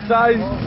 size